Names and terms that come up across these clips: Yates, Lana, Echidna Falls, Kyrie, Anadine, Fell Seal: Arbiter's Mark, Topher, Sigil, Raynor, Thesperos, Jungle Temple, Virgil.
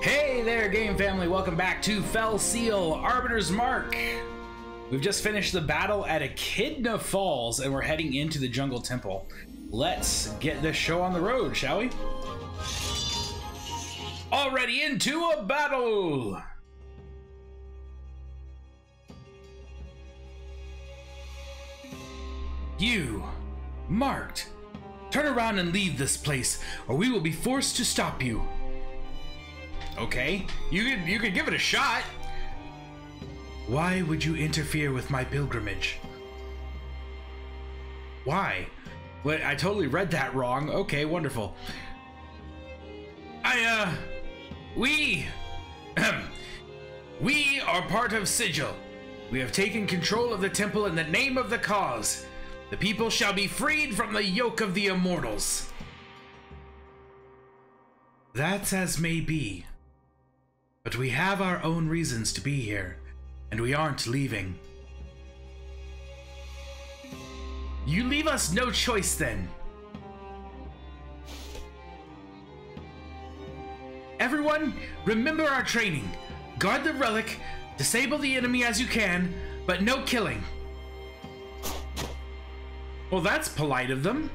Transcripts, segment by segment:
Hey there, game family! Welcome back to Fell Seal: Arbiter's Mark! We've just finished the battle at Echidna Falls, and we're heading into the Jungle Temple. Let's get this show on the road, shall we? Already into a battle! You, marked. Turn around and leave this place, or we will be forced to stop you. Okay, you could give it a shot. Why would you interfere with my pilgrimage? Why? What? I totally read that wrong. Okay, wonderful. We are part of Sigil. We have taken control of the temple in the name of the cause. The people shall be freed from the yoke of the immortals. That's as may be. But we have our own reasons to be here, and we aren't leaving. You leave us no choice then. Everyone, remember our training. Guard the relic, disable the enemy as you can, but no killing. Well, that's polite of them.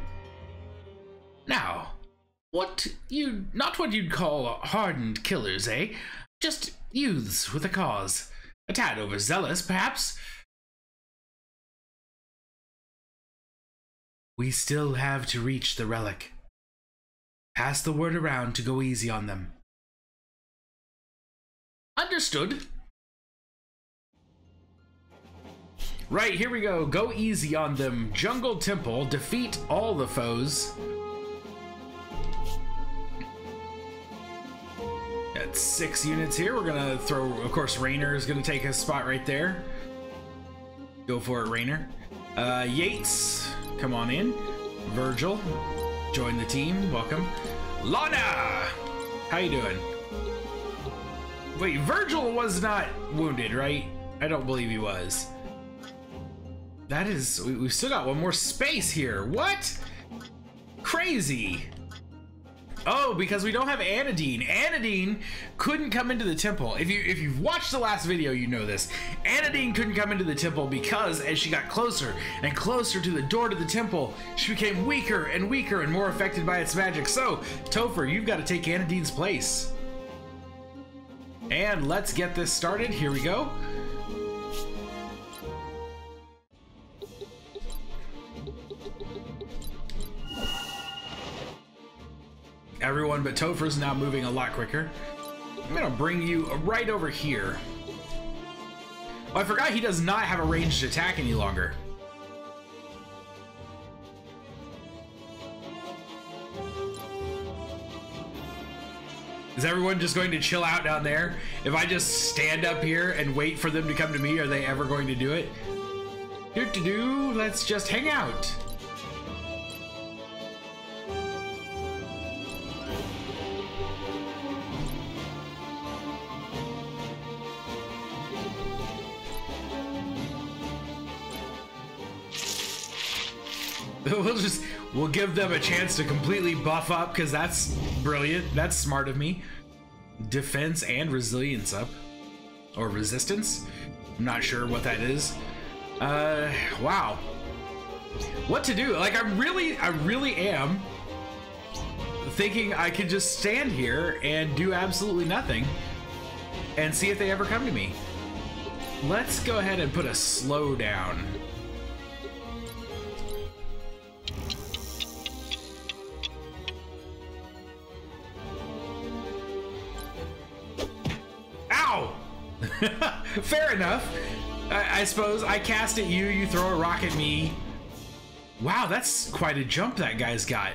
Now, not what you'd call hardened killers, eh? Just youths with a cause. A tad overzealous, perhaps. We still have to reach the relic. Pass the word around to go easy on them. Understood. Right, here we go. Go easy on them. Jungle Temple. Defeat all the foes. At 6 units here, we're gonna throw, of course, Raynor is gonna take his spot right there. Go for it, Raynor. Yates, come on in. Virgil, join the team, welcome. Lana, how you doing? Wait, Virgil was not wounded, right? I don't believe he was. That is, we've still got one more space here. What? Crazy. Oh, because we don't have Anadine. Anadine couldn't come into the temple. If you've watched the last video, you know this. Anadine couldn't come into the temple because as she got closer and closer to the door to the temple, she became weaker and weaker and more affected by its magic. So, Topher, you've got to take Anadine's place. And let's get this started. Here we go. Everyone but Topher's now moving a lot quicker. I'm gonna bring you right over here. Oh, I forgot he does not have a ranged attack any longer. Is everyone just going to chill out down there? If I just stand up here and wait for them to come to me, are they ever going to do it? Let's just hang out. We'll give them a chance to completely buff up, because that's brilliant. That's smart of me. Defense and resilience up. Or resistance? I'm not sure what that is. Wow. What to do? Like, I really am thinking I could just stand here and do absolutely nothing and see if they ever come to me. Let's go ahead and put a slow down. Fair enough. I suppose I cast at you, you throw a rock at me. Wow, that's quite a jump that guy's got.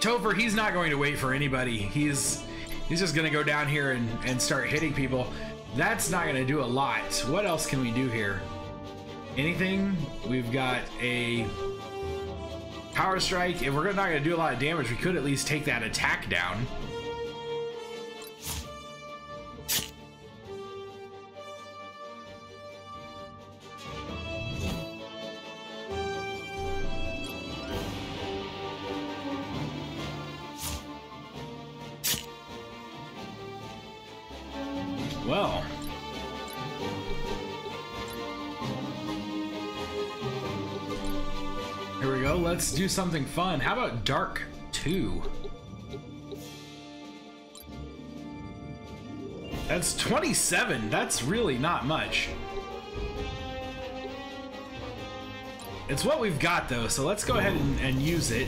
Topher, he's not going to wait for anybody. He's just going to go down here and start hitting people. That's not going to do a lot. What else can we do here? Anything? We've got a Power Strike. If we're not going to do a lot of damage, we could at least take that attack down. Well. Here we go. Let's do something fun. How about Dark 2? That's 27. That's really not much. It's what we've got, though, so let's go ahead and use it.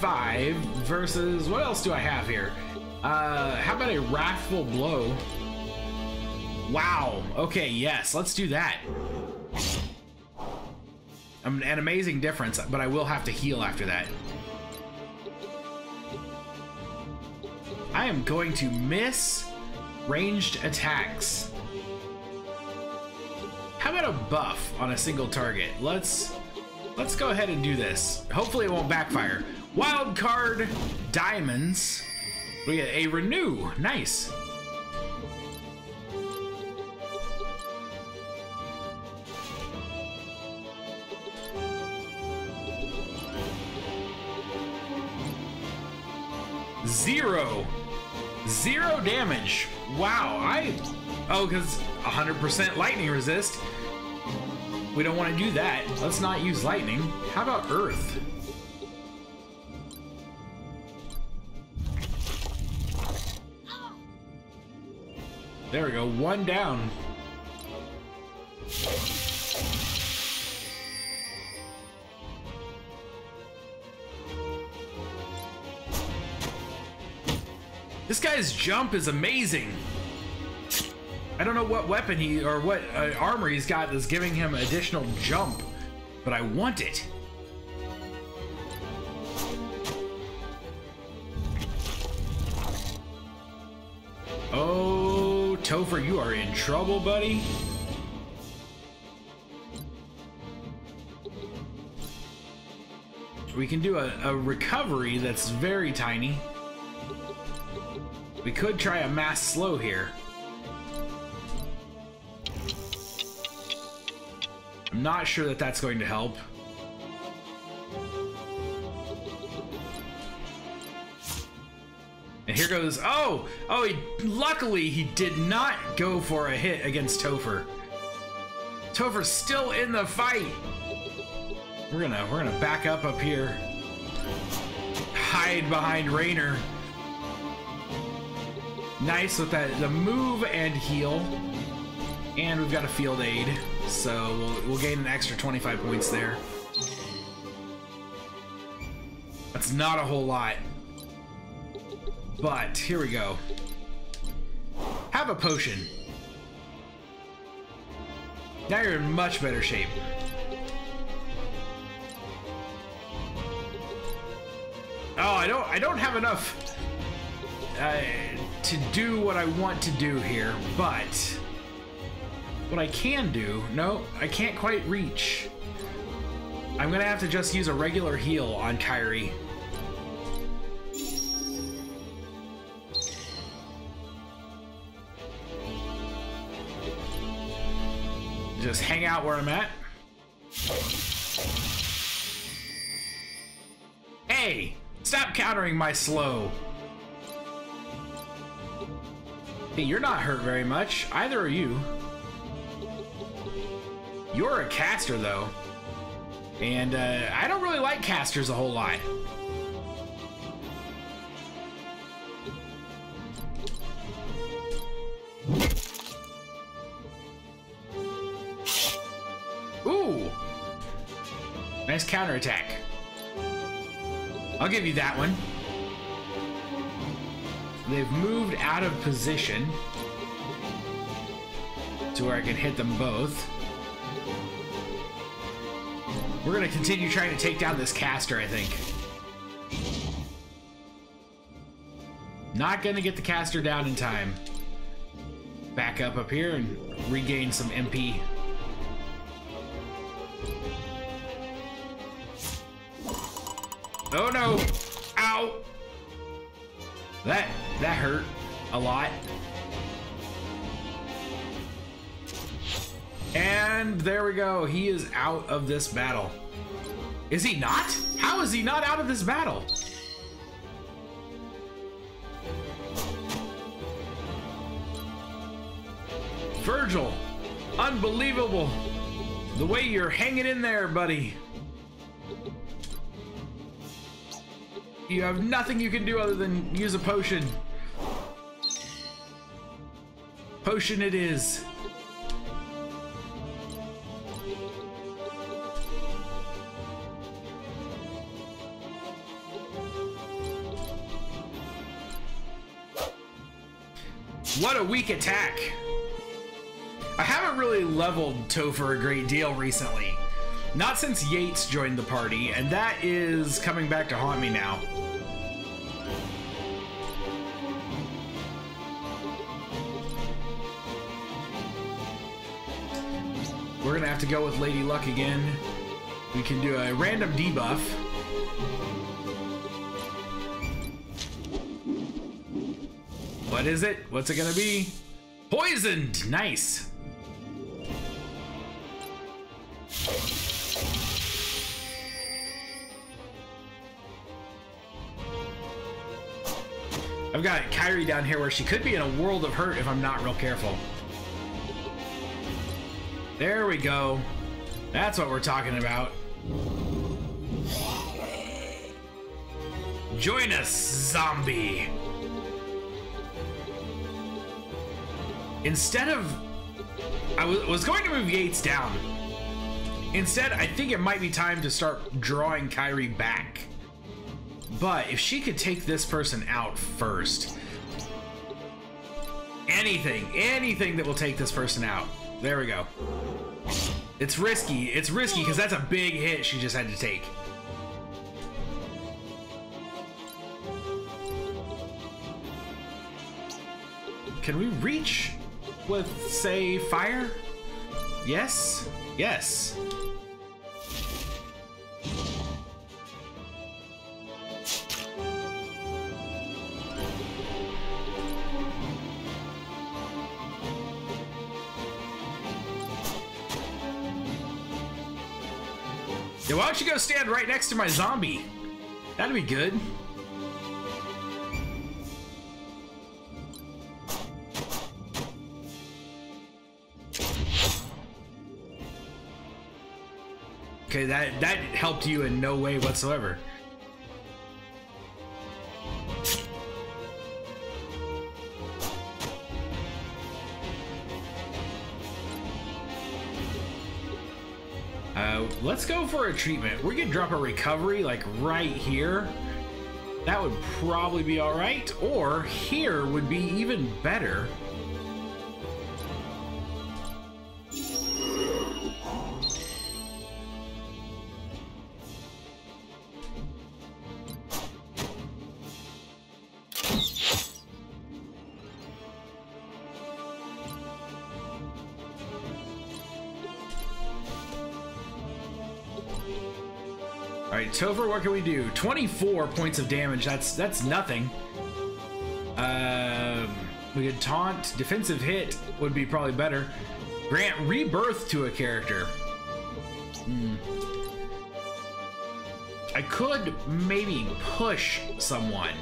Five versus what else do I have here? How about a wrathful blow? Wow. Okay, yes, let's do that. An amazing difference, but I will have to heal after that. I am going to miss ranged attacks. How about a buff on a single target? Let's go ahead and do this. Hopefully it won't backfire. Wild card diamonds. We get a renew. Nice. Zero damage. Wow. Because 100% lightning resist. We don't want to do that. Let's not use lightning. How about earth? There we go, one down. This guy's jump is amazing. I don't know what weapon or what armor he's got that's giving him additional jump, but I want it. Oh. Topher, you are in trouble, buddy. We can do a recovery that's very tiny. We could try a mass slow here. I'm not sure that that's going to help. And here goes, luckily he did not go for a hit against Topher. Topher's still in the fight. We're gonna back up here. Hide behind Raynor. Nice with that, the move and heal. And we've got a field aid, so we'll gain an extra 25 points there. That's not a whole lot. But here we go. Have a potion. Now you're in much better shape. Oh, I don't have enough to do what I want to do here, but what I can do, no, I can't quite reach. I'm gonna have to just use a regular heal on Kyrie. Just hang out where I'm at. Hey, stop countering my slow. Hey, you're not hurt very much. Either are you. You're a caster, though. And I don't really like casters a whole lot. Nice counterattack. I'll give you that one. They've moved out of position to where I can hit them both. We're gonna continue trying to take down this caster, I think. Not gonna get the caster down in time. Back up here and regain some MP. Oh no! Ow! That hurt a lot. And there we go. He is out of this battle. Is he not? How is he not out of this battle? Virgil, unbelievable. The way you're hanging in there, buddy. You have nothing you can do other than use a potion. Potion it is. What a weak attack. I haven't really leveled Topher a great deal recently. Not since Yates joined the party, and that is coming back to haunt me now. We're gonna have to go with Lady Luck again. We can do a random debuff. What is it? What's it gonna be? Poisoned! Nice! I've got Kyrie down here where she could be in a world of hurt if I'm not real careful. There we go. That's what we're talking about. Join us, zombie! Instead of... I was going to move Yates down. Instead, I think it might be time to start drawing Kyrie back. But if she could take this person out first. Anything that will take this person out. There we go. It's risky because that's a big hit she just had to take. Can we reach with, say, fire? Yes, yes. Yeah, why don't you go stand right next to my zombie? That'd be good. Okay, that helped you in no way whatsoever. Let's go for a treatment. We could drop a recovery like right here. That would probably be all right. Or here would be even better. Alright, Topher, what can we do? 24 points of damage, that's nothing. We could taunt, defensive hit would be probably better. Grant rebirth to a character. I could maybe push someone.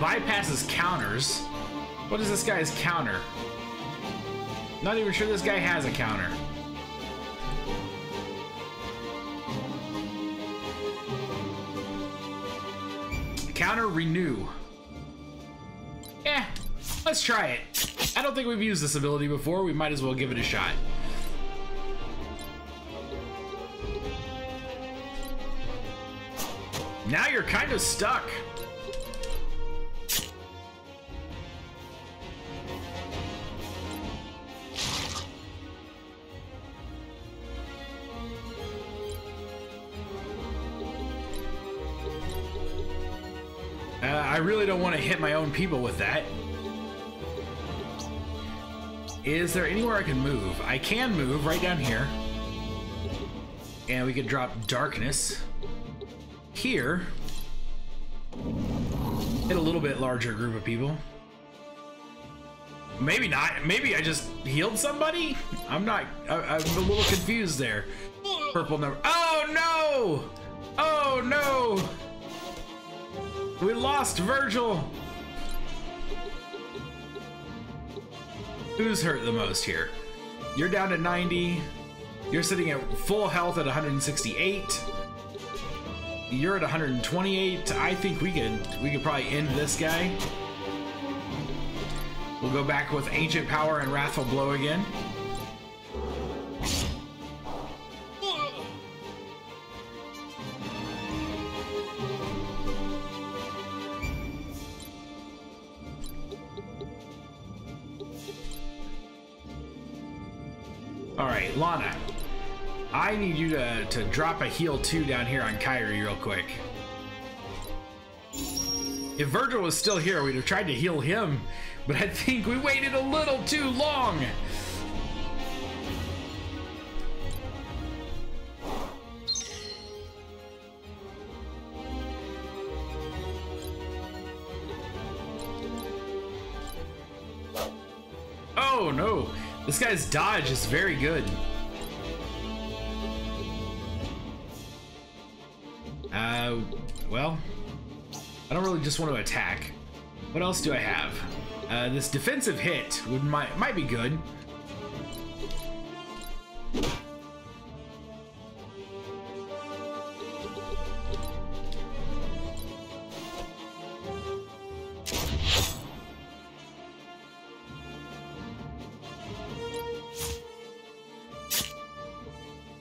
Bypasses counters. What is this guy's counter? Not even sure this guy has a counter. Counter renew. Let's try it. I don't think we've used this ability before. We might as well give it a shot. Now you're kind of stuck. I really don't want to hit my own people with that. Is there anywhere I can move? I can move right down here. And we could drop darkness here. Hit a little bit larger group of people. Maybe not. Maybe I just healed somebody? I'm not. I'm a little confused there. Purple number. Oh no! Oh no! We lost Virgil! Who's hurt the most here? You're down to 90. You're sitting at full health at 168. You're at 128. I think we could probably end this guy. We'll go back with Ancient Power and Wrathful Blow again. Alright, Lana. I need you to drop a heal 2 down here on Kyrie real quick. If Virgil was still here, we'd have tried to heal him, but I think we waited a little too long. Oh no, this guy's dodge is very good. Well, I don't really just want to attack. What else do I have? This defensive hit would might be good.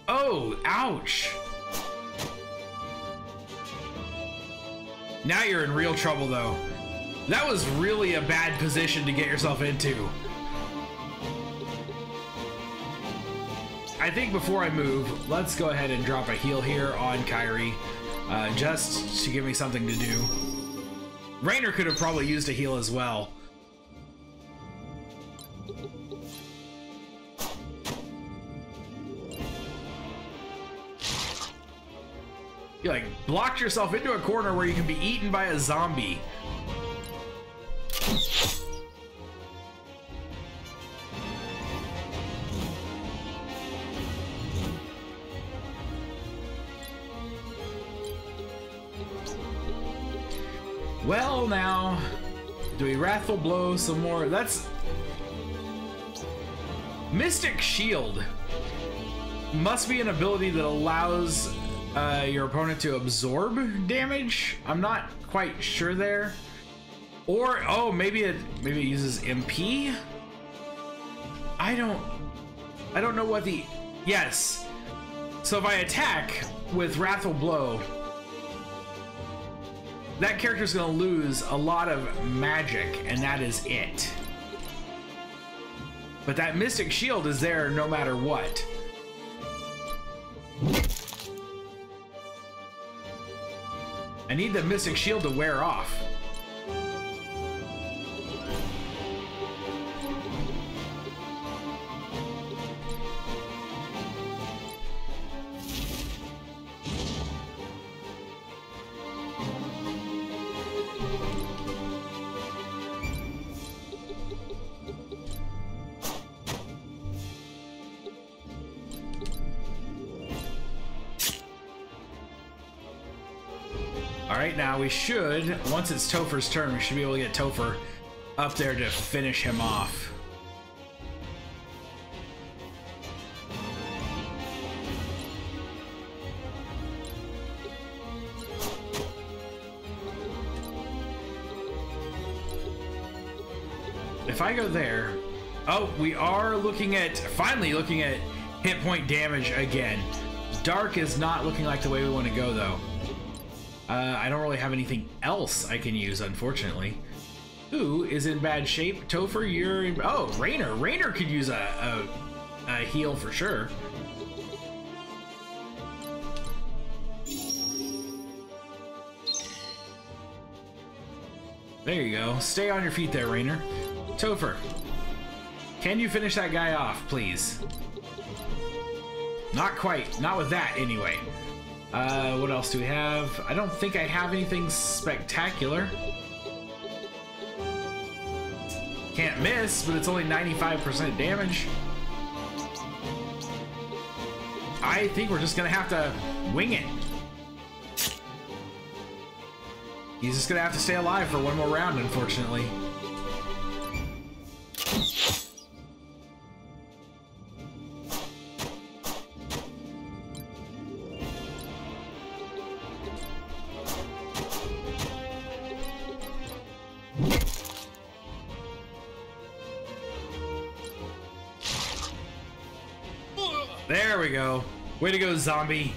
Oh, ouch. Now you're in real trouble though. That was really a bad position to get yourself into. I think before I move, let's go ahead and drop a heal here on Kyrie, just to give me something to do. Raynor could have probably used a heal as well. You like blocked yourself into a corner where you can be eaten by a zombie. Well, now, do we Wrathful Blow some more? That's... Mystic Shield must be an ability that allows your opponent to absorb damage. I'm not quite sure there. Or, oh, maybe it uses MP? I don't know what the... Yes. So if I attack with Wrathful Blow, that character's gonna lose a lot of magic, and that is it. But that Mystic Shield is there no matter what. I need the Mystic Shield to wear off. Alright, now we should, once it's Topher's turn, we should be able to get Topher up there to finish him off. If I go there, oh, we are finally looking at hit point damage again. Dark is not looking like the way we want to go though. I don't really have anything else I can use, unfortunately. Who is in bad shape? Topher, you're in... Oh, Raynor. Raynor could use a heal for sure. There you go. Stay on your feet there, Raynor. Topher, can you finish that guy off, please? Not quite. Not with that, anyway. What else do we have? I don't think I have anything spectacular. Can't can't miss, but it's only 95% damage. I think we're just gonna have to wing it. He's just gonna have to stay alive for one more round, unfortunately. There we go. Way to go, zombie.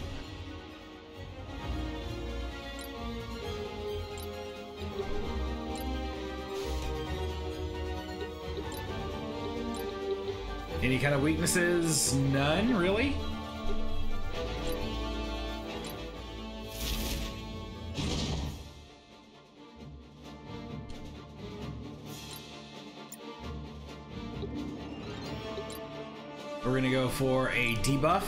Any kind of weaknesses? None, really? We're gonna go for a debuff.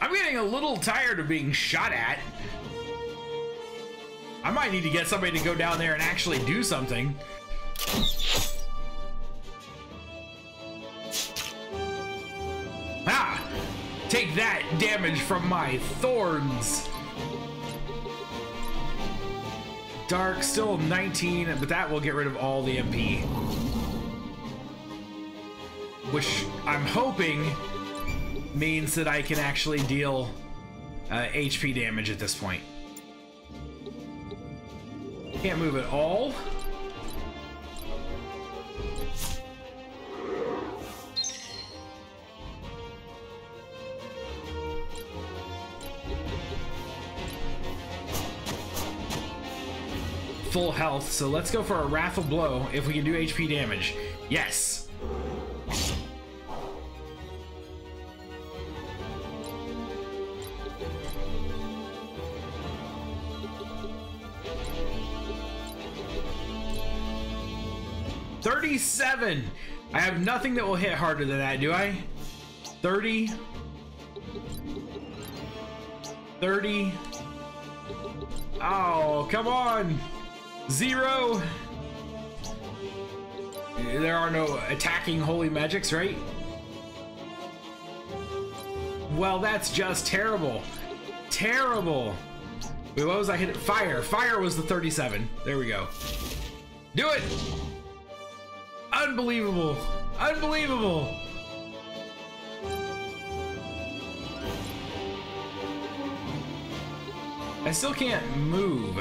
I'm getting a little tired of being shot at. I might need to get somebody to go down there and actually do something. Take that damage from my thorns. Dark, still 19, but that will get rid of all the MP. Which I'm hoping means that I can actually deal HP damage at this point. Can't move at all. Full health, so let's go for a wrathful blow if we can do HP damage. Yes. $37. I have nothing that will hit harder than that, do I? 30. 30. Oh, come on. 0. There are no attacking holy magics, right? Well, that's just terrible. Terrible. Wait, what was I hitting? Fire. Fire was the 37. There we go. Do it. Unbelievable. Unbelievable. I still can't move.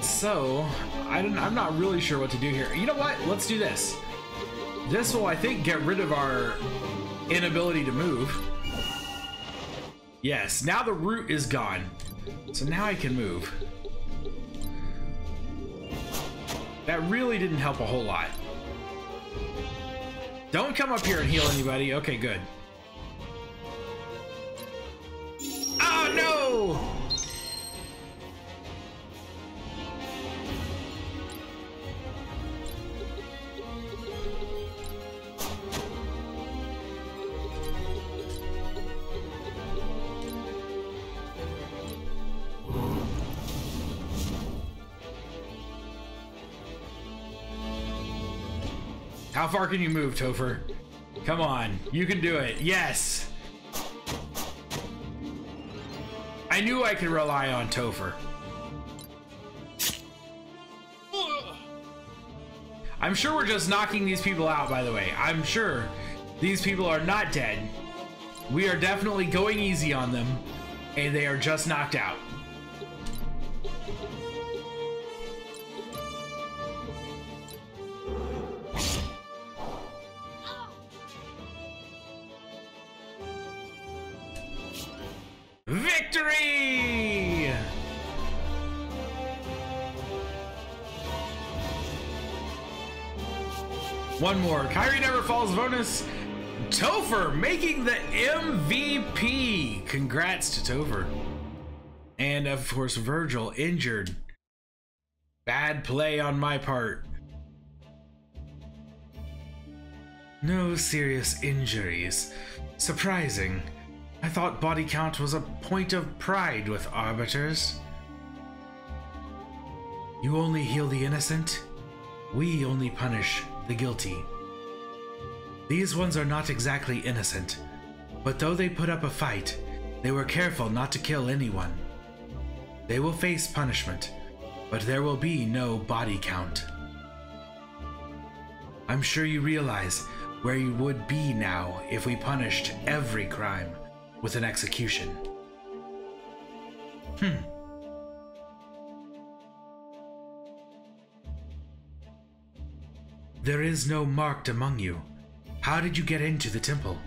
So, I'm not really sure what to do here. You know what? Let's do this. This will, I think, get rid of our inability to move. Yes, now the root is gone. So now I can move. That really didn't help a whole lot. Don't come up here and heal anybody. Okay, good. Oh, no! How far can you move, Topher? Come on, you can do it. Yes! I knew I could rely on Topher. I'm sure we're just knocking these people out, by the way. I'm sure these people are not dead. We are definitely going easy on them, and they are just knocked out. Victory! One more. Kyrie never falls bonus. Topher making the MVP. Congrats to Topher. And of course, Virgil injured. Bad play on my part. No serious injuries. Surprising. I thought body count was a point of pride with arbiters. You only heal the innocent. We only punish the guilty. These ones are not exactly innocent, but though they put up a fight, they were careful not to kill anyone. They will face punishment, but there will be no body count. I'm sure you realize where you would be now if we punished every crime with an execution. There is no marked among you. How did you get into the temple?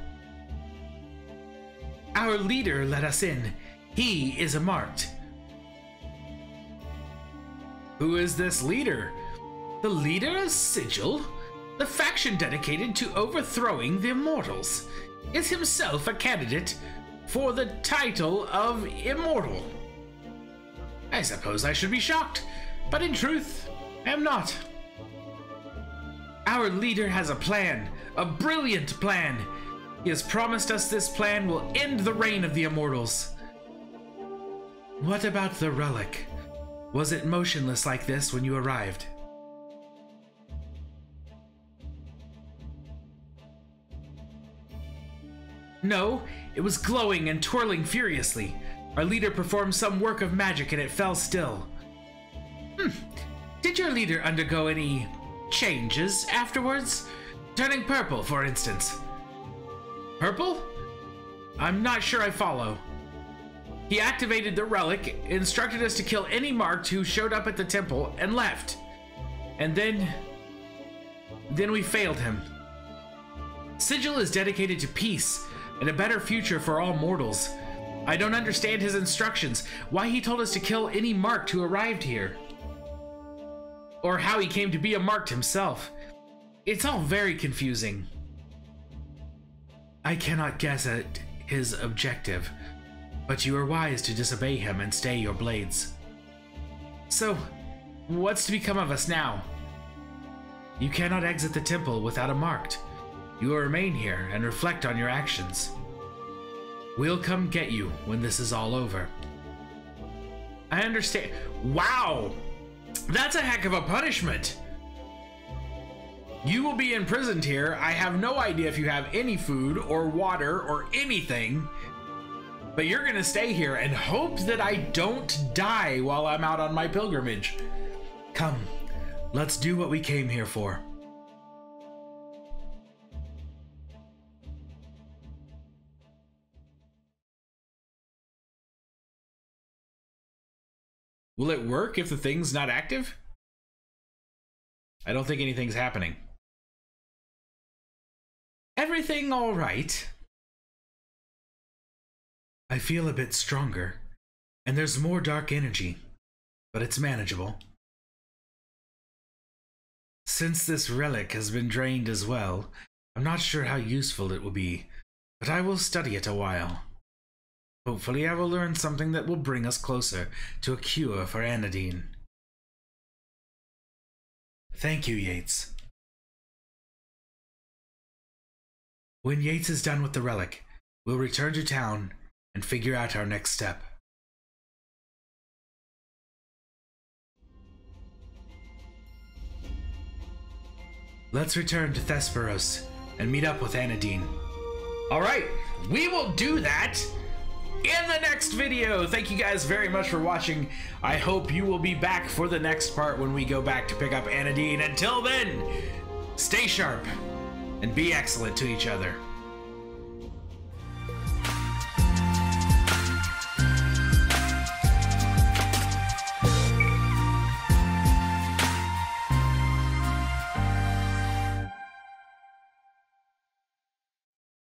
Our leader let us in. He is a marked. Who is this leader? The leader is Sigil, the faction dedicated to overthrowing the immortals, is himself a candidate for the title of immortal. I suppose I should be shocked, but in truth, I am not. Our leader has a plan, a brilliant plan. He has promised us this plan will end the reign of the immortals. What about the relic? Was it motionless like this when you arrived? No, it was glowing and twirling furiously. Our leader performed some work of magic and it fell still. Did your leader undergo any changes afterwards? Turning purple, for instance. Purple? I'm not sure I follow. He activated the relic, instructed us to kill any marked who showed up at the temple, and left. And then we failed him. Sigil is dedicated to peace and a better future for all mortals. I don't understand his instructions, why he told us to kill any marked who arrived here. Or how he came to be a marked himself. It's all very confusing. I cannot guess at his objective, but you are wise to disobey him and stay your blades. So, what's to become of us now? You cannot exit the temple without a marked. You will remain here and reflect on your actions. We'll come get you when this is all over. I understand. Wow! That's a heck of a punishment! You will be imprisoned here. I have no idea if you have any food or water or anything, but you're gonna stay here and hope that I don't die while I'm out on my pilgrimage. Come, let's do what we came here for. Will it work if the thing's not active? I don't think anything's happening. Everything all right? I feel a bit stronger, and there's more dark energy, but it's manageable. Since this relic has been drained as well, I'm not sure how useful it will be, but I will study it a while. Hopefully I will learn something that will bring us closer to a cure for Anadine. Thank you, Yates. When Yates is done with the relic, we'll return to town and figure out our next step. Let's return to Thesperos and meet up with Anadine. Alright, we will do that in the next video. Thank you guys very much for watching. I hope you will be back for the next part when we go back to pick up Anadine. Until then, stay sharp and be excellent to each other.